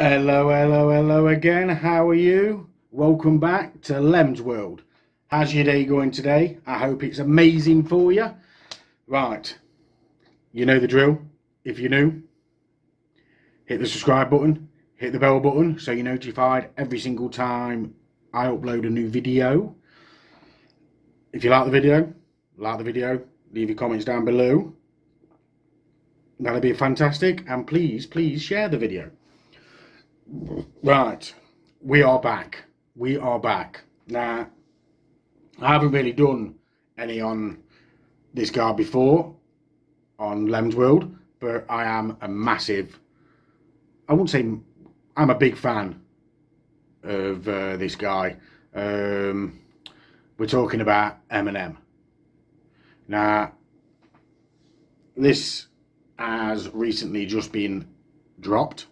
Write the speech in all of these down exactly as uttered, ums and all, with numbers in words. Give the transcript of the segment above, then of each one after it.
Hello, hello, hello again. How are you? Welcome back to Lem's World. How's your day going today? I hope it's amazing for you. Right, you know the drill. If you're new, hit the subscribe button, hit the bell button so you're notified every single time I upload a new video. If you like the video, like the video, leave your comments down below. That'd be fantastic. And please, please share the video. Right, we are back. We are back. Now, I haven't really done any on this guy before, on Lem's World, but I am a massive, I wouldn't say, I'm a big fan of uh, this guy. Um, we're talking about Eminem. Now, this has recently just been dropped.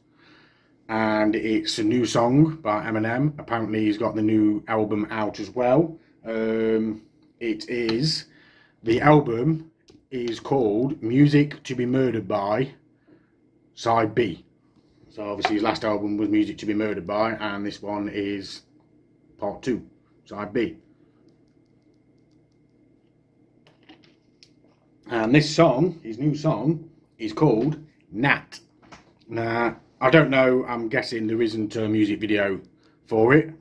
And it's a new song by Eminem. Apparently he's got the new album out as well. Um, it is, the album is called Music To Be Murdered By Side B. So obviously his last album was Music To Be Murdered By, and this one is part two, Side B. And this song, his new song, is called Gnat. Now, I don't know, I'm guessing there isn't a music video for it.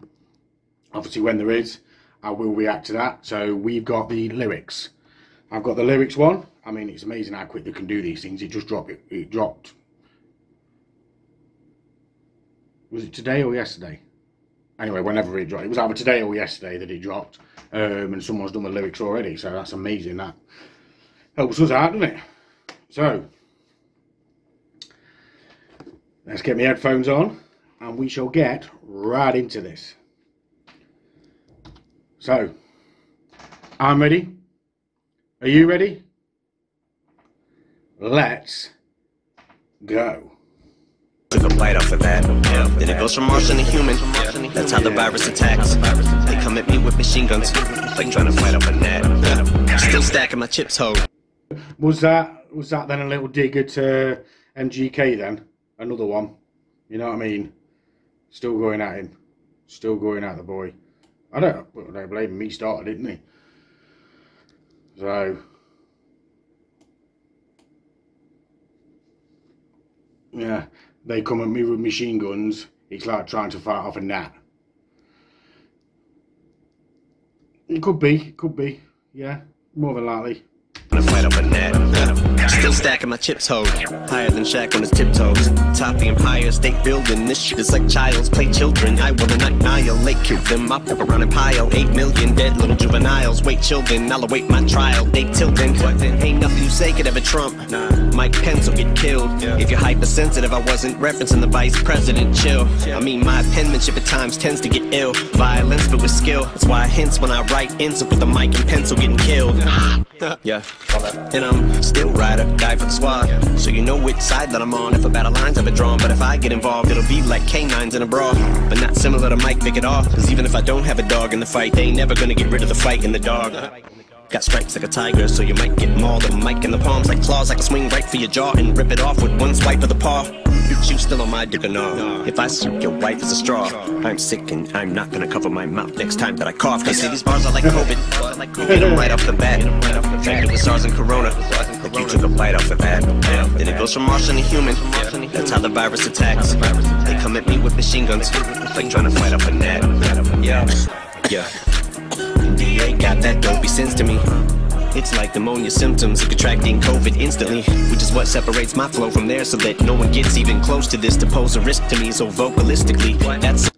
Obviously when there is, I will react to that. So we've got the lyrics. I've got the lyrics one. I mean, it's amazing how quick they can do these things. It just dropped. It, it dropped. Was it today or yesterday? Anyway, whenever it dropped. It was either today or yesterday that it dropped. Um, and someone's done the lyrics already. So that's amazing. That helps us out, doesn't it? So let's get my headphones on and we shall get right into this. So, I'm ready. Are you ready? Let's go. Took a bite off of that. Then it goes from Martian to human. That's how the virus attacks. They come at me with machine guns. Like trying to fight off a gnat. Still stacking my chips, ho. Was that, was that then a little dig at uh, M G K then? Another one, you know what I mean? Still going at him, still going at the boy. I don't, I don't blame him. He started, didn't he? So, yeah, they come at me with machine guns. It's like trying to fight off a gnat. It could be, could be, yeah, more than likely. I'm gonna fight off a gnat. Still stacking my chips, ho. Higher than Shaq on his tiptoes. Top the Empire State building. This shit is like child's play children. I will annihilate, kill them. I pop around and pile. Eight million dead little juveniles. Wait, children, I'll await my trial. They tilting. Ain't nothing you say could ever trump. Mike Pence will get killed. If you're hypersensitive, I wasn't referencing the vice president. Chill. I mean, my penmanship at times tends to get ill. Violence, but with skill. That's why I hints when I write ends up with a mic and pencil getting killed. Yeah. And I'm still rider. Die for the squad, yeah. So you know which side that I'm on. If a battle line's ever drawn, but if I get involved, it'll be like canines in a brawl. But not similar to Mike Vick at all, cause even if I don't have a dog in the fight, they ain't never gonna get rid of the fight in the dog. Got stripes like a tiger, so you might get mauled. The mic in the palms like claws, I can swing right for your jaw and rip it off with one swipe of the paw. Bitch, you still on my dick or no? If I shoot your wife as a straw, I'm sick and I'm not gonna cover my mouth next time that I cough. Cause see, these bars are like COVID, like them right off the bat. Infected with SARS and Corona, like you took a bite off of that. Then it goes from Martian to human, that's how the virus attacks. They come at me with machine guns, like trying to fight off a gnat. Yeah, yeah. D A got that dopey sense to me. It's like pneumonia symptoms of contracting COVID instantly, which is what separates my flow from there, so that no one gets even close to this to pose a risk to me. So vocalistically, that's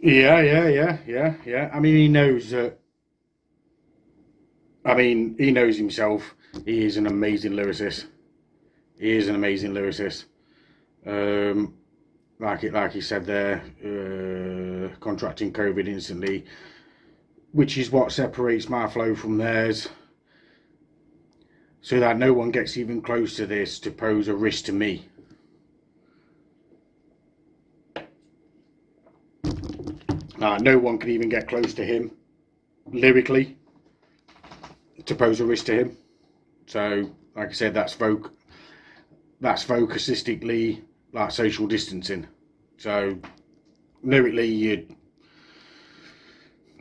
yeah, yeah, yeah, yeah, yeah. I mean, he knows that. Uh, I mean, he knows himself. He is an amazing lyricist. He is an amazing lyricist. Um, like it, like he said there, uh, contracting COVID instantly, which is what separates my flow from theirs, so that no one gets even close to this to pose a risk to me. Now, no one can even get close to him lyrically to pose a risk to him. So, like I said, that's folk, that's vocalistically like social distancing. So lyrically, you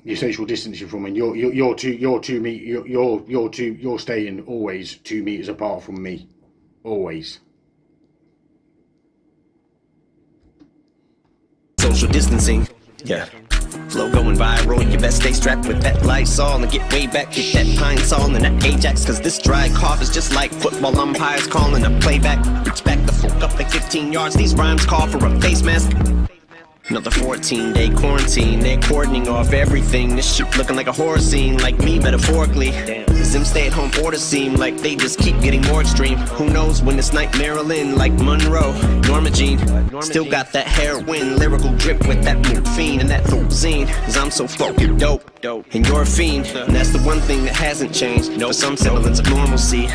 you social distancing from me. You're you're, you're two you're two me you're you're you're two you're staying always two meters apart from me, always. Social distancing, yeah. Flow going viral, you best stay strapped with that Lysol and get way back, get that Pine Sol and that Ajax, cause this dry cough is just like football umpires calling a playback. Reach back the fuck up like fifteen yards, these rhymes call for a face mask. Another fourteen day quarantine, they're cordoning off everything. This shit looking like a horror scene, like me metaphorically. Does them stay at home orders seem like they just keep getting more extreme? Who knows when it's night, Marilyn, like Monroe, Norma Jean. Still got that heroin, lyrical drip with that morphine and that losine. Cause I'm so fucking dope, and you're a fiend. And that's the one thing that hasn't changed, for some semblance of normalcy.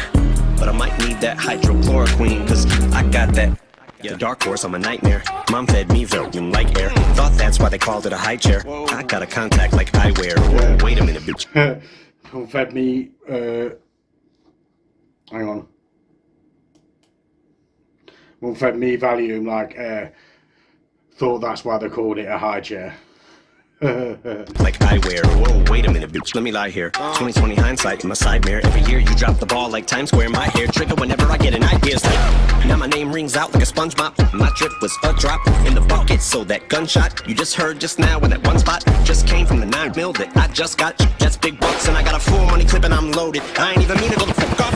But I might need that hydrochloroquine, cause I got that. Yeah. The dark horse, I'm a nightmare. Mom fed me volume like air. Thought that's why they called it a high chair. Whoa. I got a contact like eyewear. Yeah. Wait a minute, bitch. Mom fed me, uh... hang on. Mom fed me volume like air. Thought that's why they called it a high chair. Like eyewear. Whoa, wait a minute, bitch. Let me lie here. twenty twenty hindsight in my side mirror. Every year you drop the ball like Times Square. My hair trigger whenever I get an idea. Like, now my name rings out like a sponge mop. My drip was a drop in the bucket. So that gunshot you just heard just now in that one spot just came from the nine mil that I just got. That's big bucks and I got a full money clip and I'm loaded. I ain't even mean to go the fuck off.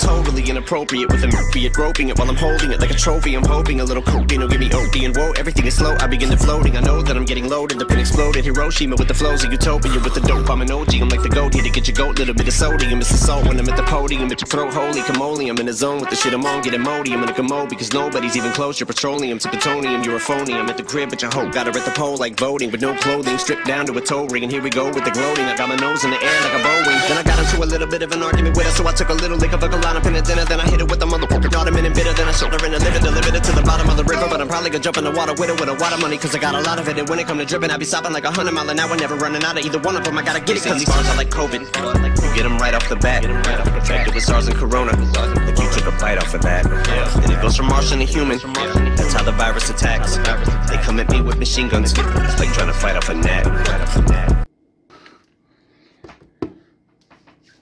Totally inappropriate with appropriate roping it while I'm holding it like a trophy. I'm hoping a little cocaine will give me O D and whoa, everything is slow. I begin to floating. I know that I'm getting loaded. The pin exploded. Hiroshima with the flows of Utopia with the dope. I'm an O G. I'm like the goat here to get your goat. Little bit of sodium. It's the salt when I'm at the podium. It's your throat holy camole. I'm in the zone with the shit I'm on. Get emodium in a commode because nobody's even close. You're petroleum to plutonium. You're a phony. I'm at the crib, but your hoe got her at the pole like voting with no clothing. Stripped down to a toe ring and here we go with the gloating. I got my nose in the air like a Boeing. Then I got into a little bit of an argument with her, so I took a little lick of a line up in a dinner, then I hit it with a motherfucker. Ottoman and bitter, then I sold her in a liver, delivered it to the bottom of the river. But I'm probably gonna jump in the water with it with a water money, cause I got a lot of it. And when it come to dripping, I be stopping like a hundred mile an hour, never running out of either one of them. I gotta get it, cause these bars are like COVID. You get them right off the bat. Infected with SARS and Corona. Like you took a bite off of that. And it goes from Martian to human. That's how the virus attacks. They come at me with machine guns. It's like trying to fight off a gnat.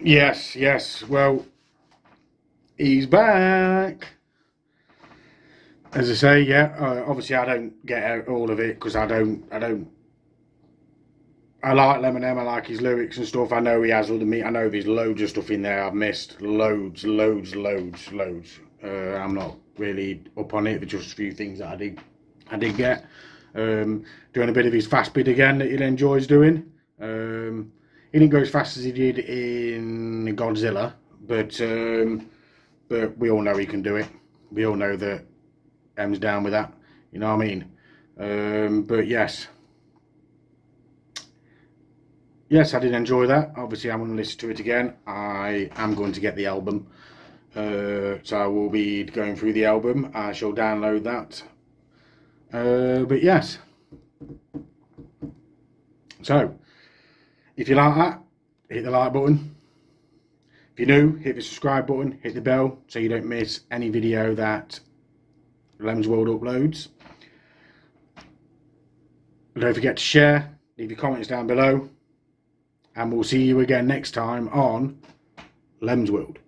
Yes, yes, well. He's back. As I say, yeah. Uh, obviously, I don't get all of it because I don't. I don't. I like Eminem. I like his lyrics and stuff. I know he has. I know there's loads of stuff in there I've missed. Loads, loads, loads, loads. Uh, I'm not really up on it. There's just a few things that I did. I did get. Um, doing a bit of his fast bid again that he enjoys doing. Um, he didn't go as fast as he did in Godzilla, but. Um, But we all know he can do it. We all know that M's down with that. You know what I mean? Um, but yes. Yes, I did enjoy that. Obviously, I'm going to listen to it again. I am going to get the album. Uh, so I will be going through the album. I shall download that. Uh, but yes. So, if you like that, hit the like button. If you're new, hit the subscribe button, hit the bell so you don't miss any video that Lem's World uploads. Don't forget to share, leave your comments down below, and we'll see you again next time on Lem's World.